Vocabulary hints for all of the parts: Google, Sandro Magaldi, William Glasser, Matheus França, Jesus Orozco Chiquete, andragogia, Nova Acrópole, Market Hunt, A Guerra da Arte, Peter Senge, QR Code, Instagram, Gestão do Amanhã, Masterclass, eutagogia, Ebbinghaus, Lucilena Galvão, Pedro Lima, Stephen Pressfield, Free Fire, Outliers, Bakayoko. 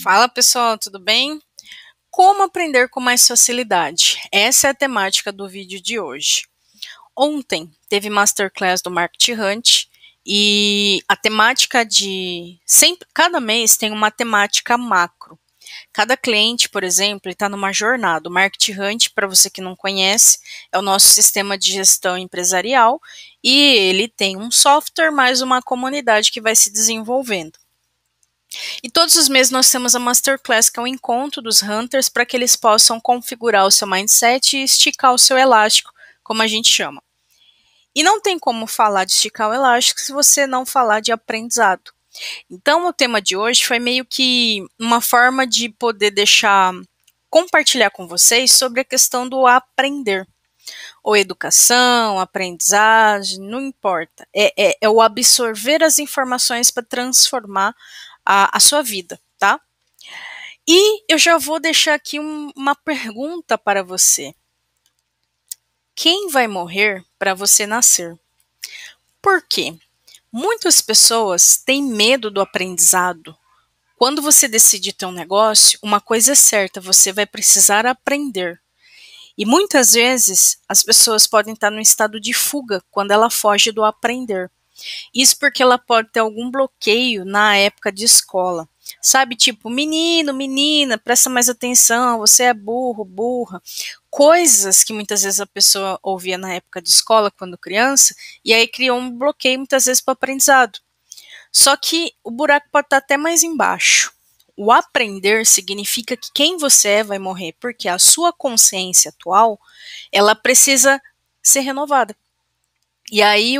Fala pessoal, tudo bem? Como aprender com mais facilidade? Essa é a temática do vídeo de hoje. Ontem teve Masterclass do Market Hunt e a temática de... Cada mês tem uma temática macro. Cada cliente, por exemplo, está numa jornada. O Market Hunt, para você que não conhece, é o nosso sistema de gestão empresarial e ele tem um software mais uma comunidade que vai se desenvolvendo. E todos os meses nós temos a Masterclass, que é um encontro dos Hunters para que eles possam configurar o seu mindset e esticar o seu elástico, como a gente chama. E não tem como falar de esticar o elástico se você não falar de aprendizado. Então, o tema de hoje foi meio que uma forma de poder compartilhar com vocês sobre a questão do aprender. Ou educação, aprendizagem, não importa. É o absorver as informações para transformar a sua vida, tá? E eu já vou deixar aqui uma pergunta para você. Quem vai morrer para você nascer? Por quê? Muitas pessoas têm medo do aprendizado. Quando você decide ter um negócio, uma coisa é certa, você vai precisar aprender. E muitas vezes as pessoas podem estar num estado de fuga quando ela foge do aprender. Isso porque ela pode ter algum bloqueio na época de escola. Sabe, tipo, menino, menina, presta mais atenção, você é burro, burra. Coisas que muitas vezes a pessoa ouvia na época de escola, quando criança, e aí criou um bloqueio muitas vezes para o aprendizado. Só que o buraco pode estar até mais embaixo. O aprender significa que quem você é vai morrer, porque a sua consciência atual, ela precisa ser renovada. E aí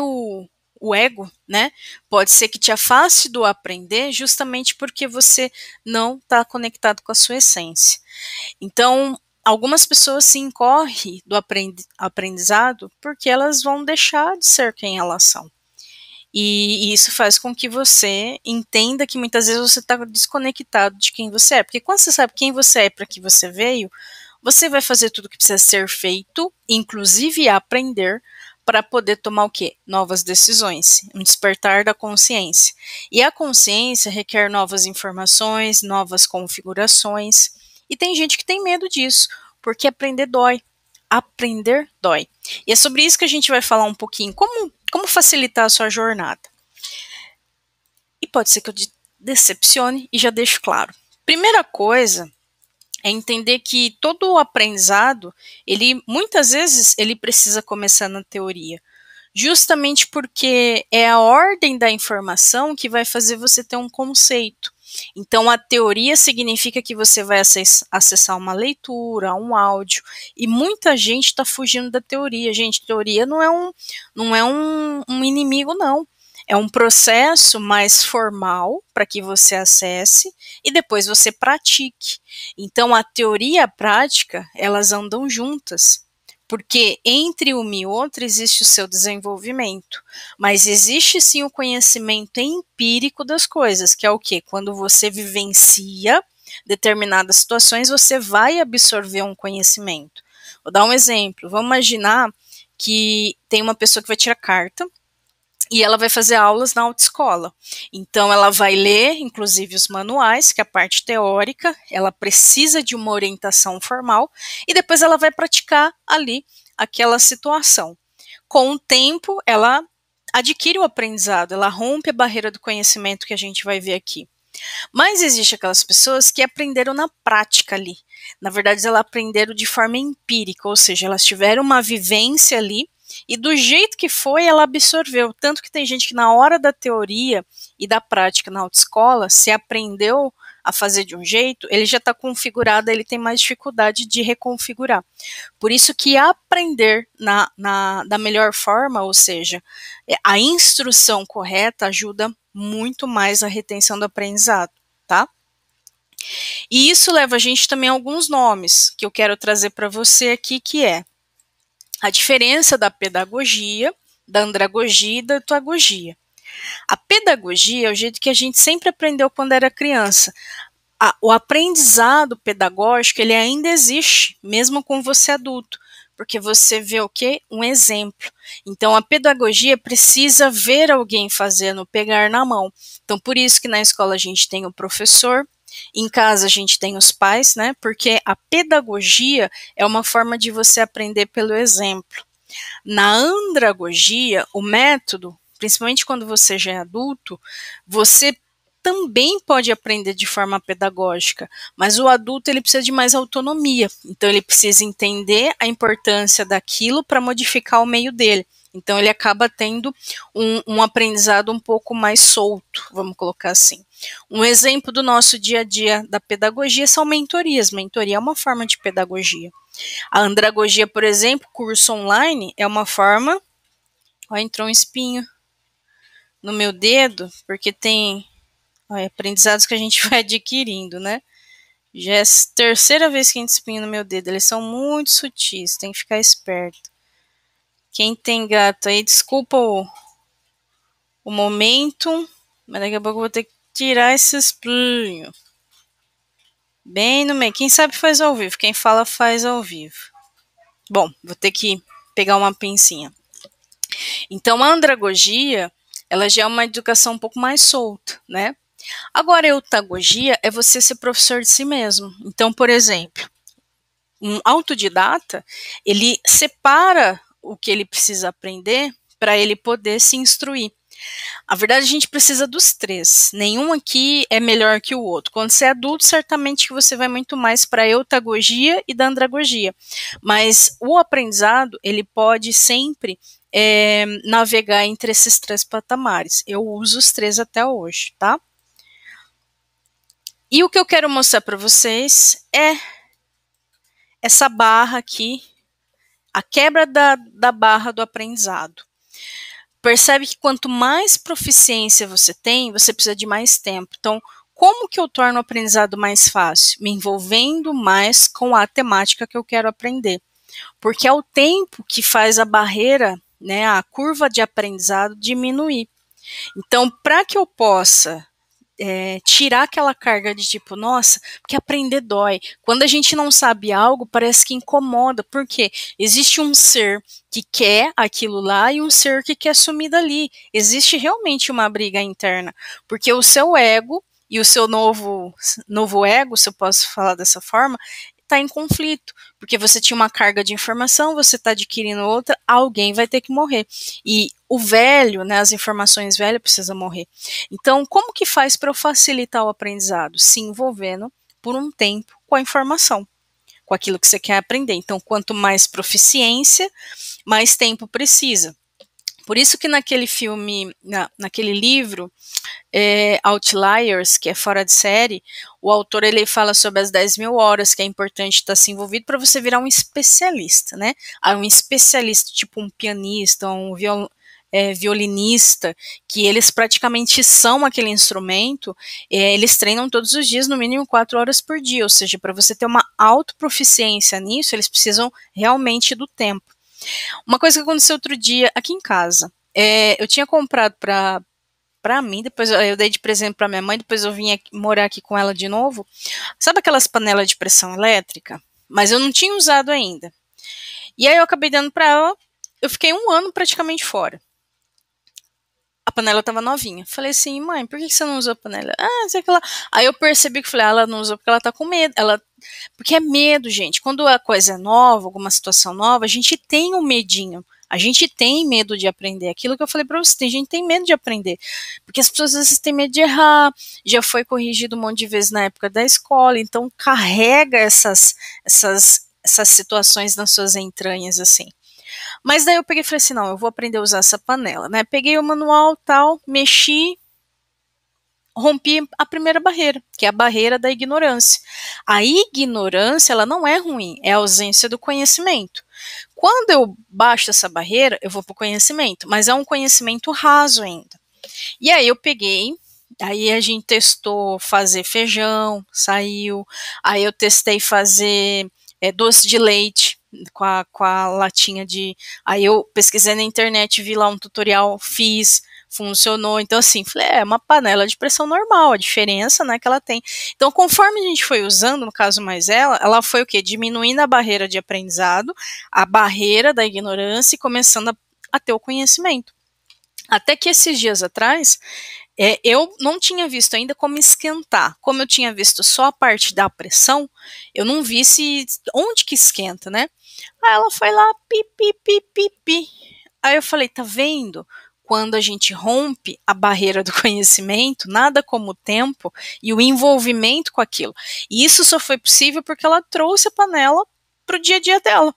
o ego, né, pode ser que te afaste do aprender justamente porque você não está conectado com a sua essência. Então, algumas pessoas se incorrem do aprendizado porque elas vão deixar de ser quem elas são. E isso faz com que você entenda que muitas vezes você está desconectado de quem você é. Porque quando você sabe quem você é e para que você veio, você vai fazer tudo o que precisa ser feito, inclusive aprender, para poder tomar o quê? Novas decisões, um despertar da consciência. E a consciência requer novas informações, novas configurações, e tem gente que tem medo disso, porque aprender dói. Aprender dói. E é sobre isso que a gente vai falar um pouquinho, como facilitar a sua jornada. E pode ser que eu decepcione, e já deixo claro. Primeira coisa é entender que todo o aprendizado, muitas vezes ele precisa começar na teoria, justamente porque é a ordem da informação que vai fazer você ter um conceito. Então, a teoria significa que você vai acessar uma leitura, um áudio, e muita gente está fugindo da teoria. Gente, teoria não é um inimigo, não. É um processo mais formal para que você acesse e depois você pratique. Então, a teoria e a prática, elas andam juntas, porque entre uma e outra existe o seu desenvolvimento. Mas existe sim o conhecimento empírico das coisas, que é o quê? Quando você vivencia determinadas situações, você vai absorver um conhecimento. Vou dar um exemplo. Vamos imaginar que tem uma pessoa que vai tirar carta, e ela vai fazer aulas na autoescola. Então, ela vai ler, inclusive, os manuais, que é a parte teórica, ela precisa de uma orientação formal, e depois ela vai praticar ali aquela situação. Com o tempo, ela adquire o aprendizado, ela rompe a barreira do conhecimento que a gente vai ver aqui. Mas existe aquelas pessoas que aprenderam na prática ali. Na verdade, elas aprenderam de forma empírica, ou seja, elas tiveram uma vivência ali, e do jeito que foi, ela absorveu. Tanto que tem gente que na hora da teoria e da prática na autoescola, se aprendeu a fazer de um jeito, ele já está configurado, ele tem mais dificuldade de reconfigurar. Por isso que aprender da melhor forma, ou seja, a instrução correta ajuda muito mais a retenção do aprendizado, tá? E isso leva a gente também a alguns nomes que eu quero trazer para você aqui, que é a diferença da pedagogia, da andragogia e da etagogia. A pedagogia é o jeito que a gente sempre aprendeu quando era criança. O aprendizado pedagógico, ele ainda existe, mesmo com você adulto, porque você vê o quê? Um exemplo. Então, a pedagogia precisa ver alguém fazendo, pegar na mão. Então, por isso que na escola a gente tem o professor, Em casa a gente tem os pais, né? Porque a pedagogia é uma forma de você aprender pelo exemplo. Na andragogia, o método, principalmente quando você já é adulto, você também pode aprender de forma pedagógica, mas o adulto ele precisa de mais autonomia, então ele precisa entender a importância daquilo para modificar o meio dele, então ele acaba tendo um aprendizado um pouco mais solto, vamos colocar assim. Um exemplo do nosso dia a dia da pedagogia são mentorias, mentoria é uma forma de pedagogia. A andragogia, por exemplo, curso online, é uma forma, ó, entrou um espinho no meu dedo, porque tem aprendizados que a gente vai adquirindo, né? Já é a terceira vez que a gente espinha no meu dedo. Eles são muito sutis, tem que ficar esperto. Quem tem gato aí, desculpa o momento, mas daqui a pouco eu vou ter que tirar esse espinho. Bem no meio. Quem sabe faz ao vivo, quem fala faz ao vivo. Bom, vou ter que pegar uma pincinha. Então, a andragogia, ela já é uma educação um pouco mais solta, né? Agora, a eutagogia é você ser professor de si mesmo. Então, por exemplo, um autodidata, ele separa o que ele precisa aprender para ele poder se instruir. A verdade, a gente precisa dos três. Nenhum aqui é melhor que o outro. Quando você é adulto, certamente que você vai muito mais para a eutagogia e da andragogia. Mas o aprendizado, ele pode sempre navegar entre esses três patamares. Eu uso os três até hoje, tá? E o que eu quero mostrar para vocês é essa barra aqui, a quebra da barra do aprendizado. Percebe que quanto mais proficiência você tem, você precisa de mais tempo. Então, como que eu torno o aprendizado mais fácil? Me envolvendo mais com a temática que eu quero aprender. Porque é o tempo que faz a barreira, né, a curva de aprendizado diminuir. Então, para que eu possa tirar aquela carga de tipo, nossa, porque aprender dói. Quando a gente não sabe algo, parece que incomoda, porque existe um ser que quer aquilo lá e um ser que quer sumir dali. Existe realmente uma briga interna, porque o seu ego e o seu novo ego, se eu posso falar dessa forma, está em conflito, porque você tinha uma carga de informação, você está adquirindo outra, alguém vai ter que morrer, e o velho, né, as informações velhas precisam morrer. Então, como que faz para eu facilitar o aprendizado? Se envolvendo por um tempo com a informação, com aquilo que você quer aprender. Então, quanto mais proficiência, mais tempo precisa. Por isso que naquele filme, naquele livro, Outliers, que é fora de série, o autor ele fala sobre as 10 mil horas, que é importante estar se envolvido para você virar um especialista, né? Um especialista, tipo um pianista, um violinista, que eles praticamente são aquele instrumento, eles treinam todos os dias, no mínimo 4 horas por dia, ou seja, para você ter uma autoproficiência nisso, eles precisam realmente do tempo. Uma coisa que aconteceu outro dia aqui em casa, eu tinha comprado pra mim, depois eu dei de presente pra minha mãe, depois eu vim morar aqui com ela de novo, sabe aquelas panelas de pressão elétrica? Mas eu não tinha usado ainda, e aí eu acabei dando pra ela, eu fiquei um ano praticamente fora, a panela tava novinha, falei assim, mãe, por que você não usou a panela? Sei lá. Aí eu percebi que falei, ela não usou porque ela tá com medo, porque é medo, gente, quando a coisa é nova, alguma situação nova, a gente tem um medinho, a gente tem medo de aprender, aquilo que eu falei pra vocês, a gente tem medo de aprender, porque as pessoas às vezes têm medo de errar, já foi corrigido um monte de vezes na época da escola, então carrega essas situações nas suas entranhas, assim. Mas daí eu peguei e falei assim, não, eu vou aprender a usar essa panela, né, peguei o manual, tal, mexi, rompi a primeira barreira, que é a barreira da ignorância. A ignorância, ela não é ruim, é a ausência do conhecimento. Quando eu baixo essa barreira, eu vou para o conhecimento, mas é um conhecimento raso ainda. E aí eu peguei, aí a gente testou fazer feijão, saiu, aí eu testei fazer doce de leite, com a latinha de... Aí eu pesquisei na internet, vi lá um tutorial, fiz... Funcionou, então assim, falei, é uma panela de pressão normal, a diferença, né, que ela tem. Então, conforme a gente foi usando, no caso mais ela foi o quê? Diminuindo a barreira de aprendizado, a barreira da ignorância e começando a ter o conhecimento. Até que esses dias atrás, Eu não tinha visto ainda como esquentar. Como eu tinha visto só a parte da pressão, eu não vi se onde que esquenta, né? Aí ela foi lá, pi, pi, pi, pi, pi. Aí eu falei, tá vendo? Quando a gente rompe a barreira do conhecimento, nada como o tempo e o envolvimento com aquilo. E isso só foi possível porque ela trouxe a panela para o dia a dia dela.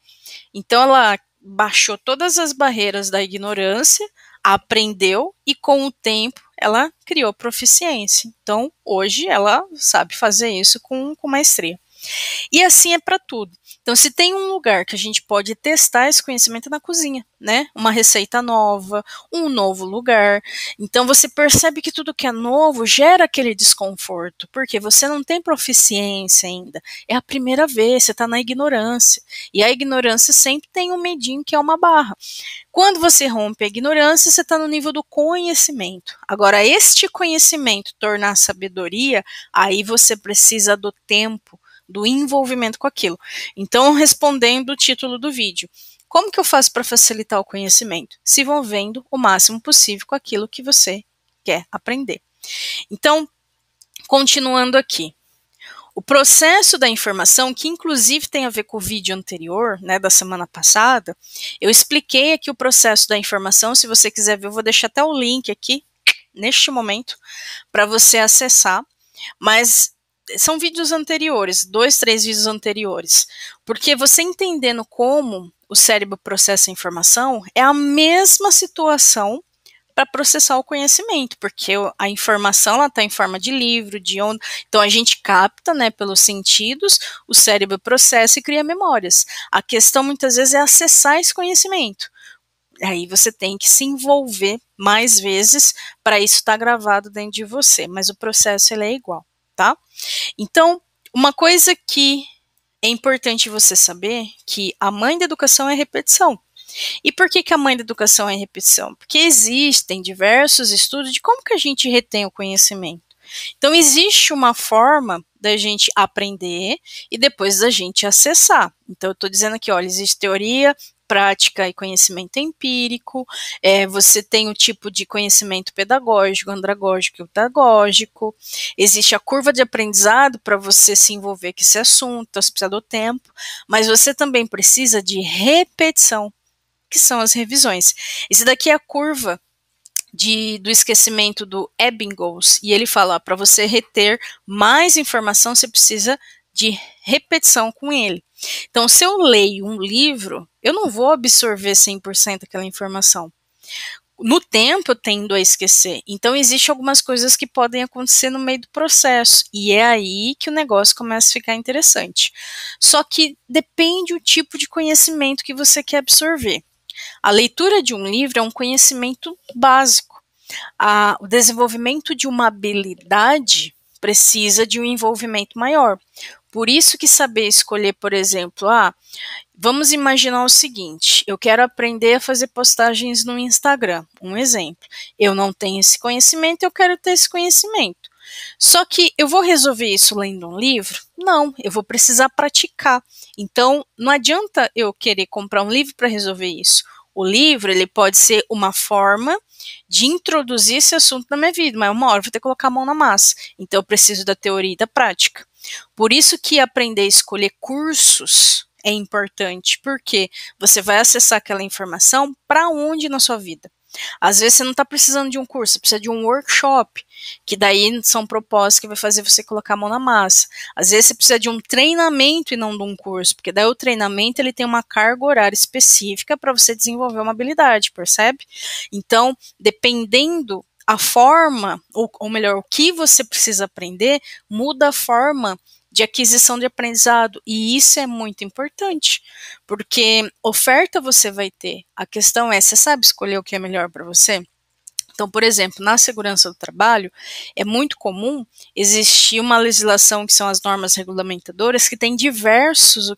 Então ela baixou todas as barreiras da ignorância, aprendeu e com o tempo ela criou proficiência. Então hoje ela sabe fazer isso com maestria. E assim é para tudo. Então, se tem um lugar que a gente pode testar esse conhecimento é na cozinha, né? Uma receita nova, um novo lugar. Então, você percebe que tudo que é novo gera aquele desconforto, porque você não tem proficiência ainda. É a primeira vez, você está na ignorância. E a ignorância sempre tem um medinho que é uma barra. Quando você rompe a ignorância, você está no nível do conhecimento. Agora, este conhecimento tornar sabedoria, aí você precisa do tempo, do envolvimento com aquilo. Então, respondendo o título do vídeo, como que eu faço para facilitar o conhecimento? Se envolvendo o máximo possível com aquilo que você quer aprender. Então, continuando aqui, o processo da informação, que inclusive tem a ver com o vídeo anterior, né, da semana passada, eu expliquei aqui o processo da informação. Se você quiser ver, eu vou deixar até o link aqui, neste momento, para você acessar, mas são vídeos anteriores, 2, 3 vídeos anteriores, porque você entendendo como o cérebro processa a informação, é a mesma situação para processar o conhecimento, porque a informação está em forma de livro, de onda, então a gente capta, né, pelos sentidos, o cérebro processa e cria memórias. A questão muitas vezes é acessar esse conhecimento. Aí você tem que se envolver mais vezes para isso estar gravado dentro de você, mas o processo ele é igual. Tá? Então, uma coisa que é importante você saber, que a mãe da educação é repetição. E por que a mãe da educação é repetição? Porque existem diversos estudos de como que a gente retém o conhecimento. Então, existe uma forma da gente aprender e depois da gente acessar. Então, eu estou dizendo aqui, olha, existe teoria, prática e conhecimento empírico, você tem o tipo de conhecimento pedagógico, andragógico e pedagógico, existe a curva de aprendizado para você se envolver com esse assunto, então você precisa do tempo, mas você também precisa de repetição, que são as revisões. Isso daqui é a curva do esquecimento do Ebbinghaus, e ele fala, para você reter mais informação, você precisa de repetição com ele. Então, se eu leio um livro, eu não vou absorver 100% aquela informação. No tempo, eu tendo a esquecer. Então, existem algumas coisas que podem acontecer no meio do processo. E é aí que o negócio começa a ficar interessante. Só que depende do tipo de conhecimento que você quer absorver. A leitura de um livro é um conhecimento básico. O desenvolvimento de uma habilidade precisa de um envolvimento maior. Por isso que saber escolher, por exemplo, vamos imaginar o seguinte, eu quero aprender a fazer postagens no Instagram, um exemplo. Eu não tenho esse conhecimento, eu quero ter esse conhecimento. Só que eu vou resolver isso lendo um livro? Não, eu vou precisar praticar. Então, não adianta eu querer comprar um livro para resolver isso. O livro, ele pode ser uma forma de introduzir esse assunto na minha vida, mas uma hora eu vou ter que colocar a mão na massa. Então, eu preciso da teoria e da prática. Por isso que aprender a escolher cursos é importante, porque você vai acessar aquela informação para onde na sua vida. Às vezes você não está precisando de um curso, você precisa de um workshop, que daí são propostas que vai fazer você colocar a mão na massa. Às vezes você precisa de um treinamento e não de um curso, porque daí o treinamento ele tem uma carga horária específica para você desenvolver uma habilidade, percebe? Então, dependendo a forma, ou melhor, o que você precisa aprender, muda a forma de aquisição de aprendizado, e isso é muito importante, porque oferta você vai ter, a questão é, você sabe escolher o que é melhor para você? Então, por exemplo, na segurança do trabalho, é muito comum existir uma legislação, que são as normas regulamentadoras, que tem diversos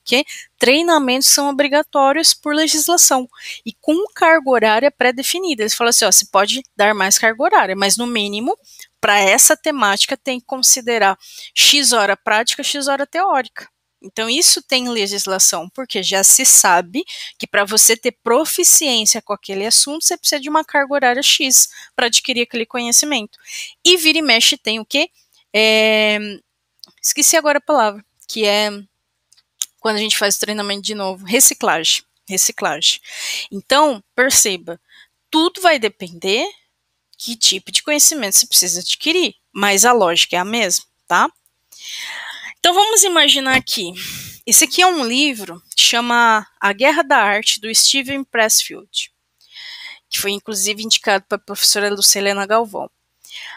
treinamentos são obrigatórios por legislação, e com carga horária pré-definida. Eles falam assim, você pode dar mais carga horária, mas no mínimo, para essa temática, tem que considerar X hora prática, X hora teórica. Então, isso tem legislação, porque já se sabe que para você ter proficiência com aquele assunto, você precisa de uma carga horária X para adquirir aquele conhecimento. E vira e mexe tem o quê? Esqueci agora a palavra, que é quando a gente faz o treinamento de novo, reciclagem. Então, perceba, tudo vai depender que tipo de conhecimento você precisa adquirir, mas a lógica é a mesma, tá? Então, vamos imaginar aqui. Esse aqui é um livro que chama A Guerra da Arte, do Stephen Pressfield, que foi, inclusive, indicado para a professora Lucilena Galvão.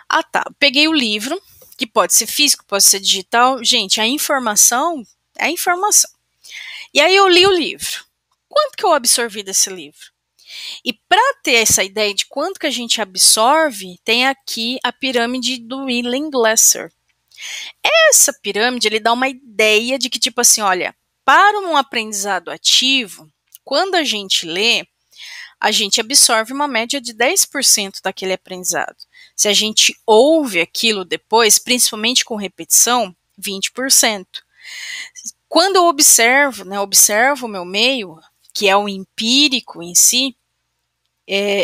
Ah, tá. Peguei o livro, que pode ser físico, pode ser digital. Gente, a informação é a informação. E aí eu li o livro. Quanto que eu absorvi desse livro? E para ter essa ideia de quanto que a gente absorve, tem aqui a pirâmide do William Glasser. Essa pirâmide, ele dá uma ideia de que, tipo assim, olha, para um aprendizado ativo, quando a gente lê, a gente absorve uma média de 10% daquele aprendizado. Se a gente ouve aquilo depois, principalmente com repetição, 20%. Quando eu observo, né, observo o meu meio, que é o empírico em si,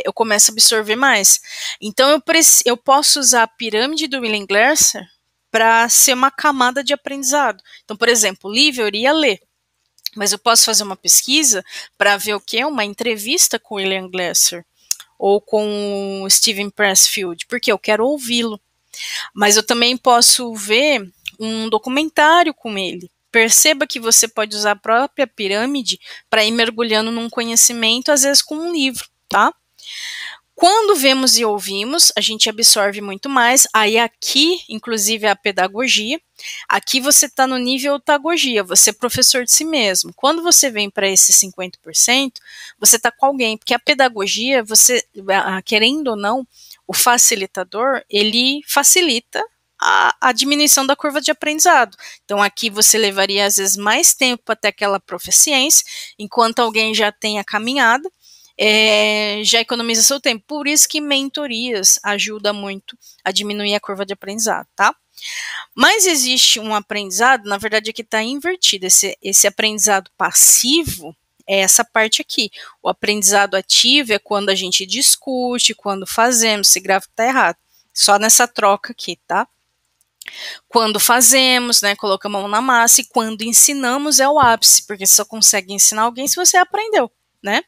eu começo a absorver mais. Então, eu posso usar a pirâmide do William Glasser para ser uma camada de aprendizado. Então, por exemplo, o livro eu iria ler, mas eu posso fazer uma pesquisa para ver o que é uma entrevista com o William Glasser ou com o Stephen Pressfield, porque eu quero ouvi-lo. Mas eu também posso ver um documentário com ele. Perceba que você pode usar a própria pirâmide para ir mergulhando num conhecimento, às vezes com um livro, tá? Quando vemos e ouvimos, a gente absorve muito mais. Aí aqui, inclusive, é a pedagogia. Aqui você está no nível otagogia, você é professor de si mesmo. Quando você vem para esse 50%, você está com alguém, porque a pedagogia, você, querendo ou não, o facilitador, ele facilita a diminuição da curva de aprendizado. Então, aqui você levaria, às vezes, mais tempo até aquela proficiência, enquanto alguém já tem a caminhada. Já economiza seu tempo, por isso que mentorias ajuda muito a diminuir a curva de aprendizado, tá? Mas existe um aprendizado, na verdade aqui está invertido, esse aprendizado passivo é essa parte aqui, o aprendizado ativo é quando a gente discute, quando fazemos, esse gráfico está errado, só nessa troca aqui, tá? Quando fazemos, né, colocamos a mão na massa, e quando ensinamos é o ápice, porque você só consegue ensinar alguém se você aprendeu, né?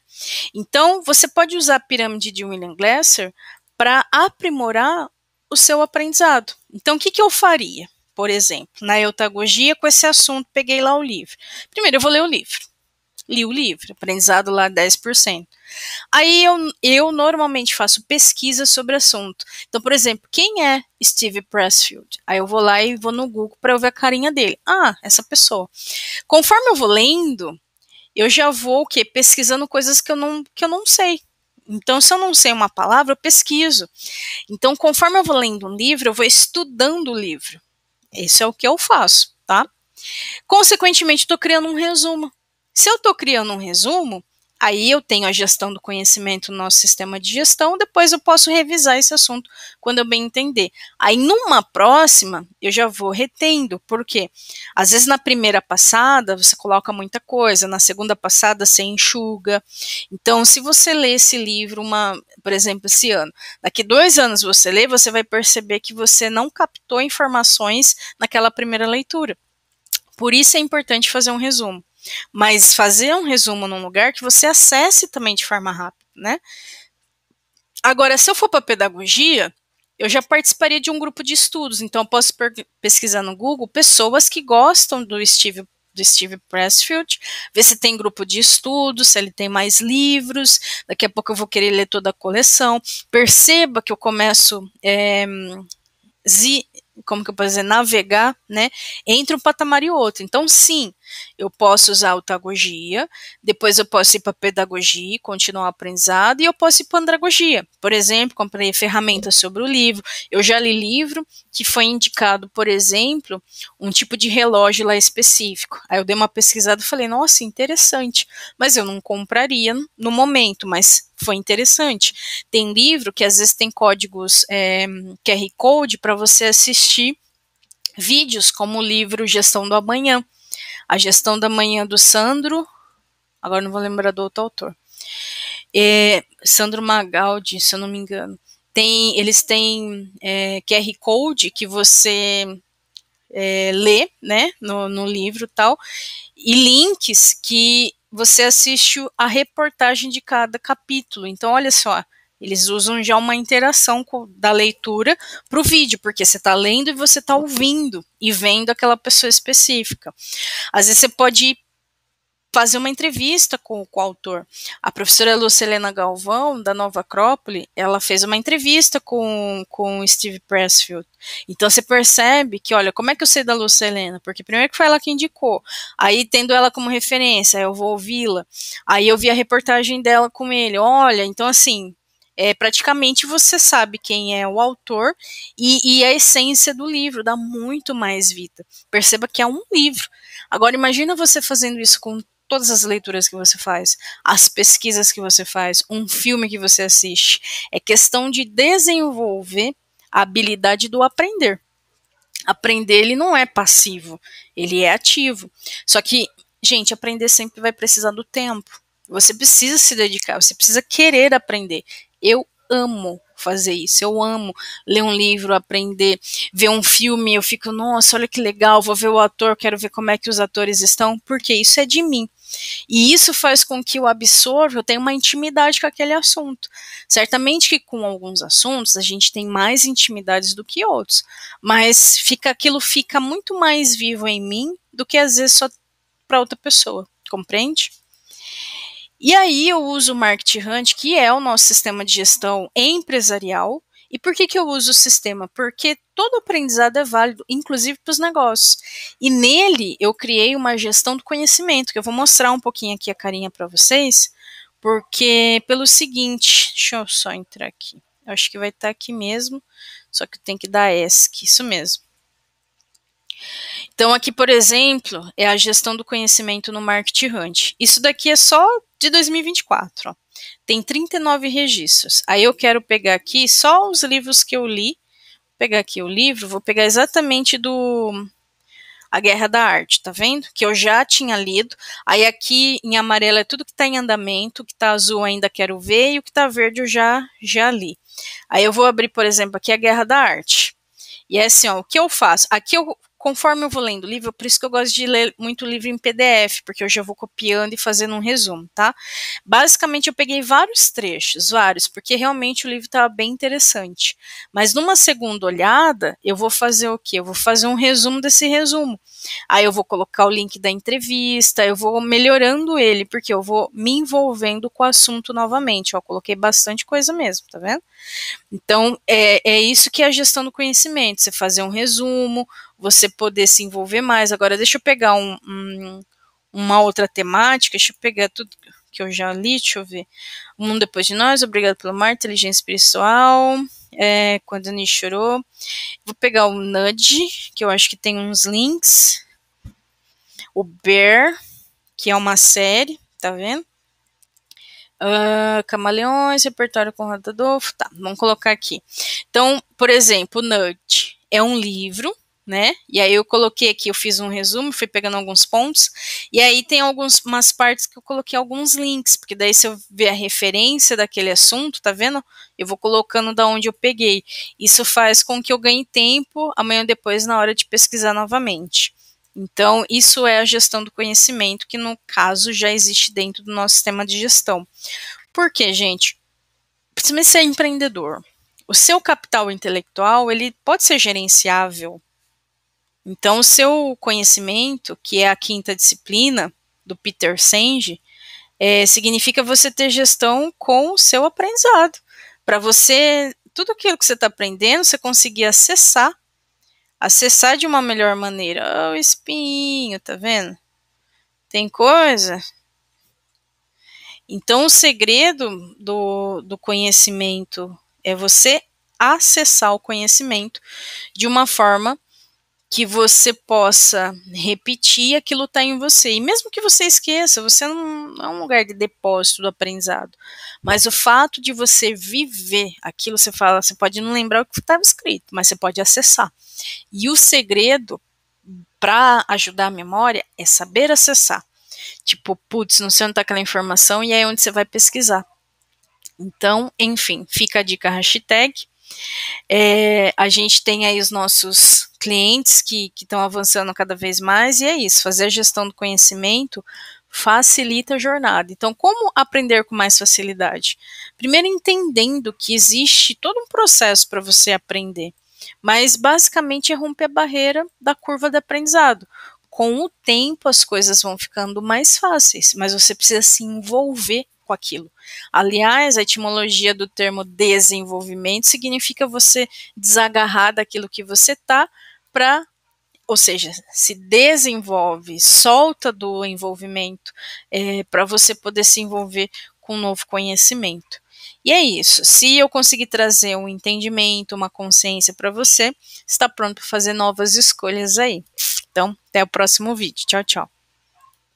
Então, você pode usar a pirâmide de William Glasser para aprimorar o seu aprendizado. Então, o que que eu faria? Por exemplo, na eutagogia, com esse assunto, peguei lá o livro. Primeiro, eu vou ler o livro. Li o livro, aprendizado lá 10%. Aí, eu normalmente faço pesquisa sobre assunto. Então, por exemplo, quem é Steve Pressfield? Aí, eu vou lá e vou no Google para eu ver a carinha dele. Ah, essa pessoa. Conforme eu vou lendo, eu já vou pesquisando coisas que eu não sei. Então, se eu não sei uma palavra, eu pesquiso. Então, conforme eu vou lendo um livro, eu vou estudando o livro. Isso é o que eu faço, tá? Consequentemente, estou criando um resumo. Se eu estou criando um resumo, aí eu tenho a gestão do conhecimento no nosso sistema de gestão, depois eu posso revisar esse assunto quando eu bem entender. Aí, numa próxima, eu já vou retendo, porque às vezes na primeira passada você coloca muita coisa, na segunda passada você enxuga. Então, se você lê esse livro, por exemplo, esse ano, daqui 2 anos você lê, você vai perceber que você não captou informações naquela primeira leitura. Por isso é importante fazer um resumo. Mas fazer um resumo num lugar que você acesse também de forma rápida, né? Agora, se eu for para pedagogia, eu já participaria de um grupo de estudos, então eu posso pesquisar no Google pessoas que gostam do Steve Pressfield, ver se tem grupo de estudos, se ele tem mais livros, daqui a pouco eu vou querer ler toda a coleção. Perceba que eu começo navegar, né, entre um patamar e outro. Então, sim, eu posso usar a otagogia, depois eu posso ir para pedagogia, continuar o aprendizado, e eu posso ir para andragogia. Por exemplo, comprei ferramentas sobre o livro, eu já li livro que foi indicado, por exemplo, um tipo de relógio lá específico. Aí eu dei uma pesquisada e falei, nossa, interessante, mas eu não compraria no momento, mas foi interessante. Tem livro que às vezes tem códigos QR Code para você assistir vídeos como o livro Gestão do Amanhã. A Gestão do Amanhã, do Sandro, agora não vou lembrar do outro autor, Sandro Magaldi, se eu não me engano. Eles têm QR Code que você lê, né, no livro e tal, e links que você assiste a reportagem de cada capítulo. Então, olha só, eles usam já uma interação da leitura para o vídeo, porque você está lendo e você está ouvindo e vendo aquela pessoa específica. Às vezes você pode fazer uma entrevista com o autor. A professora Lucilena Galvão, da Nova Acrópole, ela fez uma entrevista com o Stephen Pressfield. Então você percebe que, olha, como é que eu sei da Lucilena? Porque primeiro que foi ela que indicou, aí tendo ela como referência, eu vou ouvi-la, aí eu vi a reportagem dela com ele, olha, então assim, praticamente você sabe quem é o autor e a essência do livro, dá muito mais vida. Perceba que é um livro. Agora imagina você fazendo isso com todas as leituras que você faz, as pesquisas que você faz, um filme que você assiste. É questão de desenvolver a habilidade do aprender. Aprender, ele não é passivo, ele é ativo. Só que, gente, aprender sempre vai precisar do tempo. Você precisa se dedicar, você precisa querer aprender. Eu amo fazer isso, eu amo ler um livro, aprender, ver um filme, eu fico, nossa, olha que legal, vou ver o ator, quero ver como é que os atores estão, porque isso é de mim. E isso faz com que eu absorva, eu tenha uma intimidade com aquele assunto. Certamente que com alguns assuntos a gente tem mais intimidades do que outros, mas aquilo fica muito mais vivo em mim do que às vezes só para outra pessoa, compreende? E aí eu uso o Market Hunt, que é o nosso sistema de gestão empresarial. E por que eu uso o sistema? Porque todo aprendizado é válido, inclusive para os negócios. E nele eu criei uma gestão do conhecimento, que eu vou mostrar um pouquinho aqui a carinha para vocês, porque pelo seguinte, deixa eu só entrar aqui. Eu acho que vai estar aqui mesmo, só que eu tenho que dar ESC, isso mesmo. Então aqui, por exemplo, é a gestão do conhecimento no Market Hunt. Isso daqui é só de 2024, ó. Tem 39 registros. Aí eu quero pegar aqui só os livros que eu li. Vou pegar aqui o livro, vou pegar exatamente do A Guerra da Arte, tá vendo? Que eu já tinha lido. Aí aqui em amarelo é tudo que está em andamento, o que está azul ainda quero ver e o que está verde eu já li. Aí eu vou abrir, por exemplo, aqui A Guerra da Arte. E é assim, ó, o que eu faço? Aqui eu, conforme eu vou lendo o livro, por isso que eu gosto de ler muito livro em PDF, porque eu já vou copiando e fazendo um resumo, tá? Basicamente, eu peguei vários trechos, porque realmente o livro estava bem interessante. Mas numa segunda olhada, eu vou fazer o quê? Eu vou fazer um resumo desse resumo. Aí eu vou colocar o link da entrevista, eu vou melhorando ele, porque eu vou me envolvendo com o assunto novamente. Ó, coloquei bastante coisa mesmo, tá vendo? Então, é isso que é a gestão do conhecimento, você fazer um resumo, você poder se envolver mais. Agora, deixa eu pegar uma outra temática, deixa eu pegar tudo que eu já li, deixa eu ver. O Mundo Depois de Nós, Obrigado pelo Mar, Inteligência Espiritual, Quando a Nish Chorou. Vou pegar o Nudge, que eu acho que tem uns links. O Bear, que é uma série, tá vendo? Camaleões, Repertório Conrado Adolfo, tá, vamos colocar aqui. Então, por exemplo, o Nudge é um livro, né? E aí eu coloquei aqui, eu fiz um resumo, fui pegando alguns pontos, e aí tem umas partes que eu coloquei alguns links, porque daí se eu ver a referência daquele assunto, tá vendo? Eu vou colocando da onde eu peguei. Isso faz com que eu ganhe tempo amanhã ou depois na hora de pesquisar novamente. Então, isso é a gestão do conhecimento, que no caso já existe dentro do nosso sistema de gestão. Por quê, gente? Principalmente se é empreendedor. O seu capital intelectual, ele pode ser gerenciável. Então, o seu conhecimento, que é a quinta disciplina do Peter Senge, significa você ter gestão com o seu aprendizado. Para você, tudo aquilo que você está aprendendo, você conseguir acessar de uma melhor maneira. Oh, espinho, tá vendo? Tem coisa? Então, o segredo do conhecimento é você acessar o conhecimento de uma forma que você possa repetir aquilo que está em você. E mesmo que você esqueça, você não é um lugar de depósito do aprendizado. Mas o fato de você viver aquilo, você fala, você pode não lembrar o que estava escrito, mas você pode acessar. E o segredo para ajudar a memória é saber acessar. Tipo, putz, não sei onde está aquela informação e é onde você vai pesquisar. Então, enfim, fica a dica hashtag. A gente tem aí os nossos clientes que estão avançando cada vez mais, e é isso, fazer a gestão do conhecimento facilita a jornada. Então, como aprender com mais facilidade? Primeiro, entendendo que existe todo um processo para você aprender, mas basicamente é romper a barreira da curva de aprendizado. Com o tempo, as coisas vão ficando mais fáceis, mas você precisa se envolver com aquilo. Aliás, a etimologia do termo desenvolvimento significa você desagarrar daquilo que você está para, ou seja, se desenvolve, solta do envolvimento para você poder se envolver com um novo conhecimento. E é isso, se eu conseguir trazer um entendimento, uma consciência para você, está pronto para fazer novas escolhas aí. Então, até o próximo vídeo. Tchau, tchau.